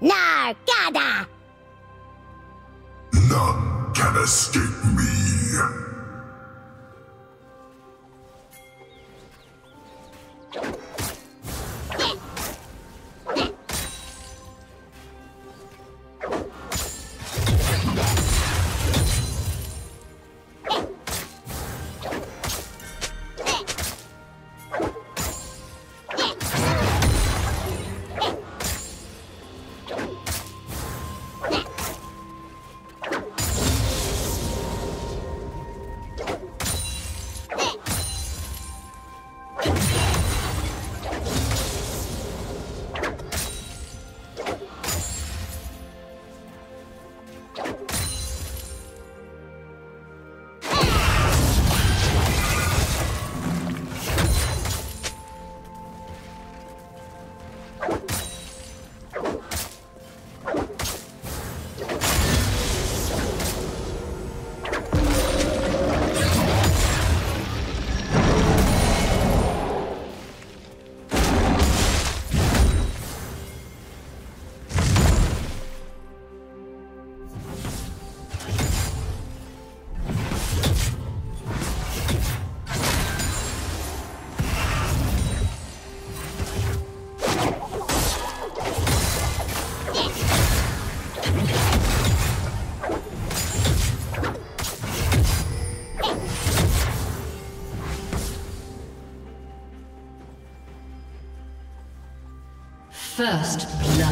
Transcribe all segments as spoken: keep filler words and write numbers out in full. Nargada! None can escape me. First blood.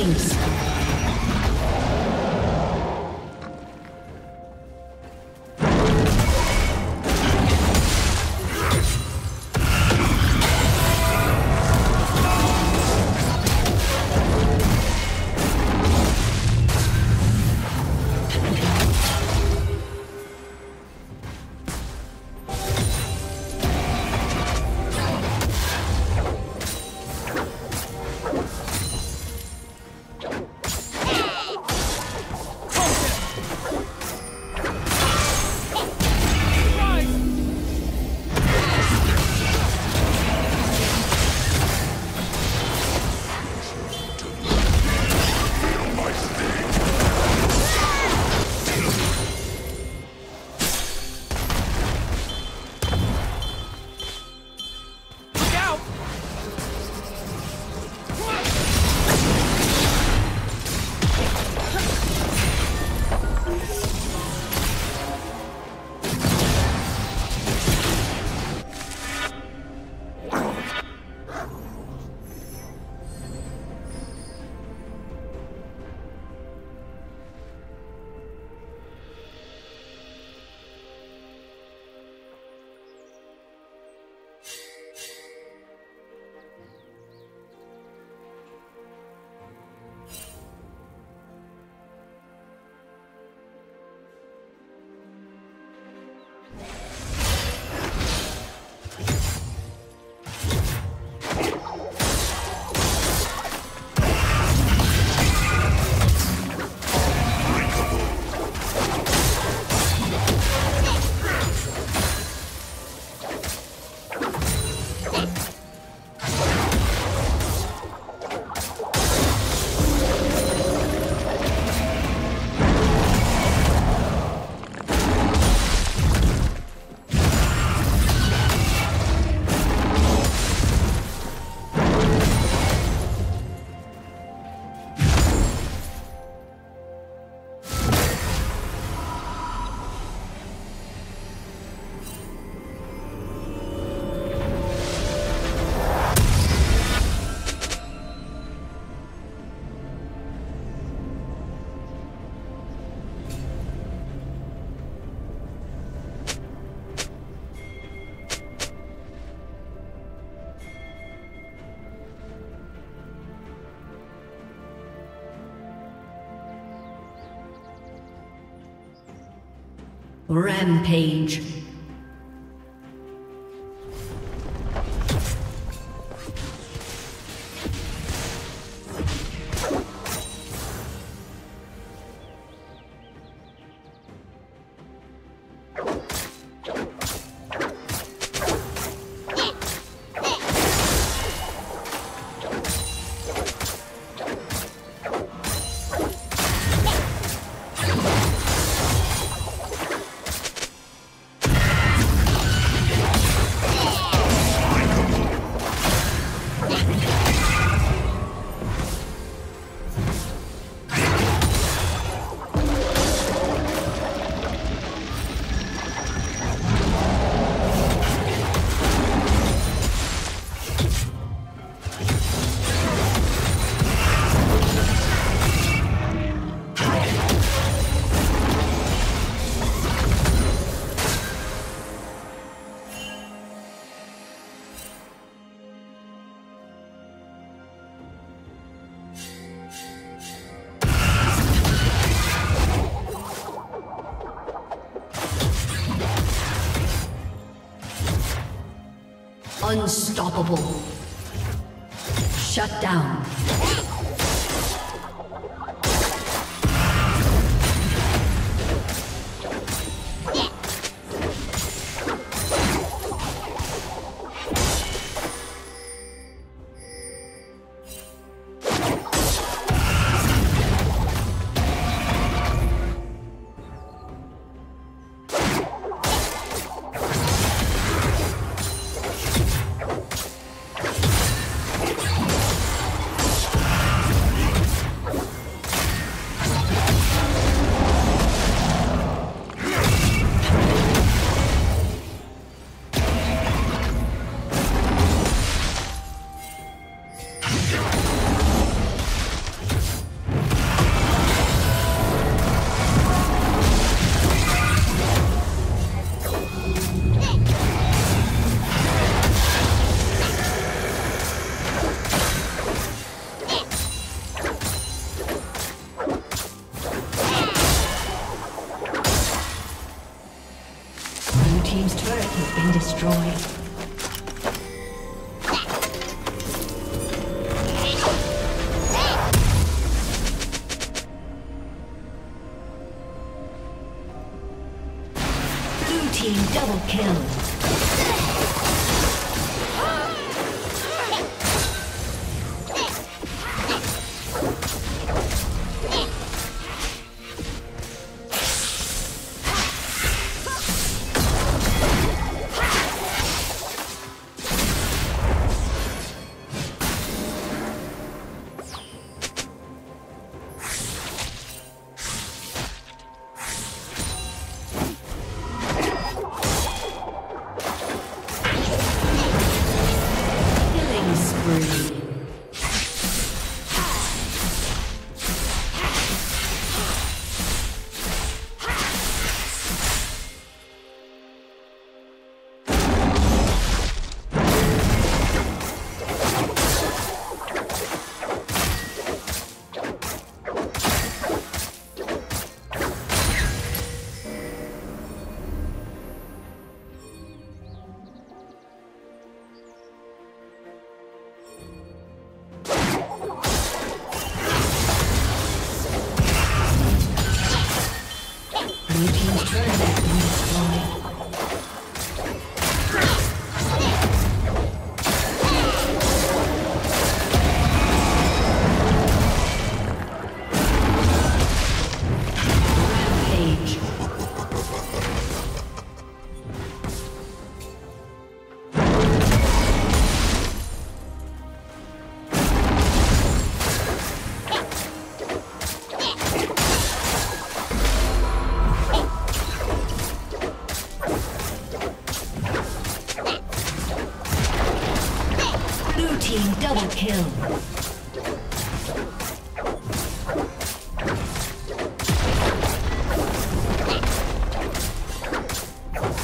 Killings. Rampage. Unstoppable. Shut down. destroyed. Double kill.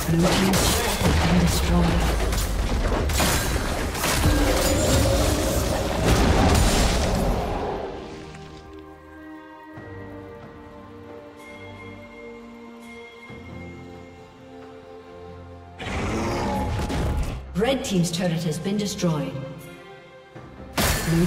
Blue team's and destroy. Red team's turret has been destroyed. Blue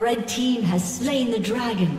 Red team has slain the dragon.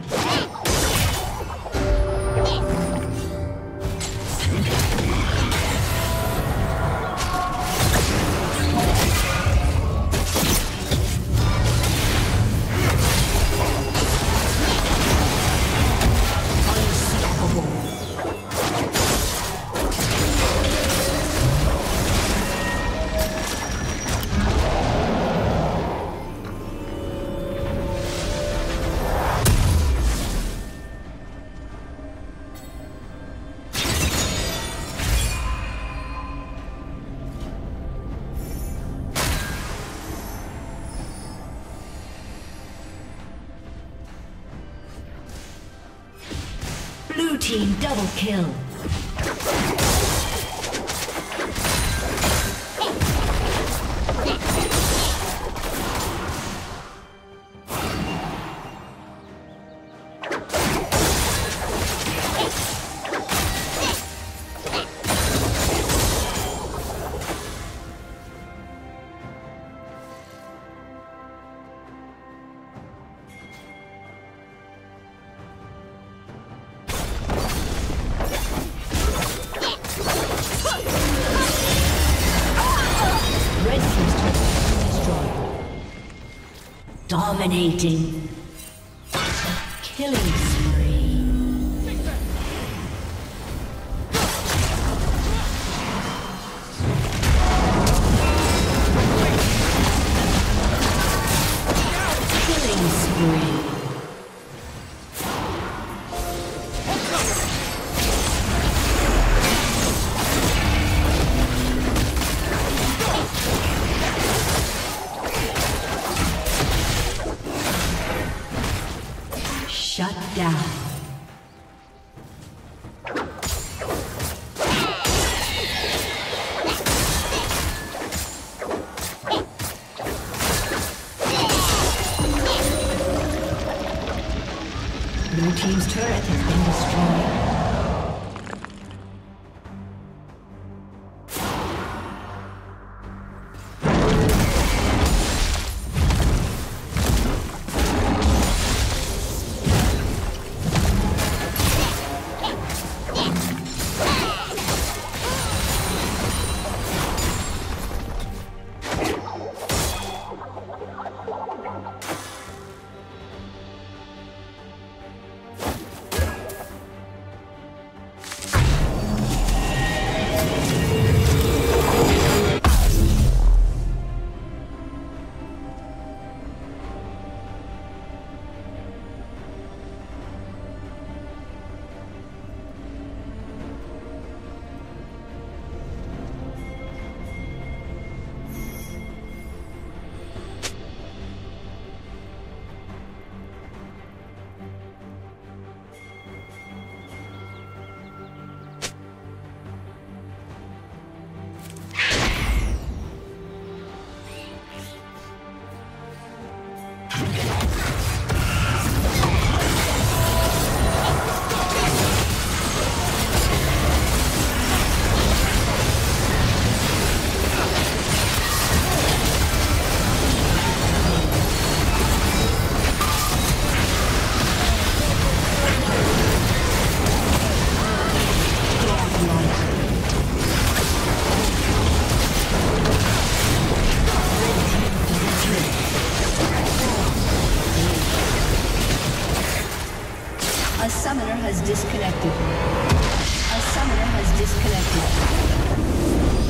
Blue team double kill. Dominating. Killing spree. Killing spree. down. A summoner has disconnected. A summoner has disconnected.